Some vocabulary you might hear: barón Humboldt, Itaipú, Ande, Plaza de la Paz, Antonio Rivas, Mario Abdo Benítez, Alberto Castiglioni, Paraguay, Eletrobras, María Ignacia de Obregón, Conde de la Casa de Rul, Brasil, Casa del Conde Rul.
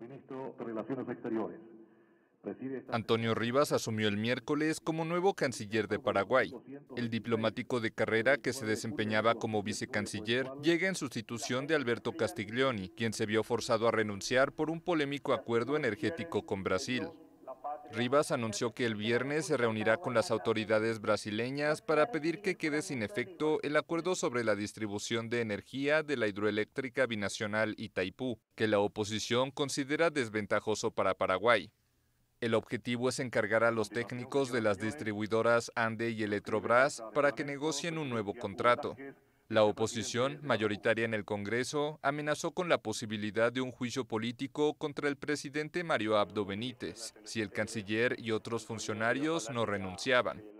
ministro de Relaciones Exteriores. Antonio Rivas asumió el miércoles como nuevo canciller de Paraguay. El diplomático de carrera que se desempeñaba como vicecanciller llega en sustitución de Alberto Castiglioni, quien se vio forzado a renunciar por un polémico acuerdo energético con Brasil. Rivas anunció que el viernes se reunirá con las autoridades brasileñas para pedir que quede sin efecto el acuerdo sobre la distribución de energía de la hidroeléctrica binacional Itaipú, que la oposición considera desventajoso para Paraguay. El objetivo es encargar a los técnicos de las distribuidoras Ande y Eletrobras para que negocien un nuevo contrato. La oposición, mayoritaria en el Congreso, amenazó con la posibilidad de un juicio político contra el presidente Mario Abdo Benítez, si el canciller y otros funcionarios no renunciaban.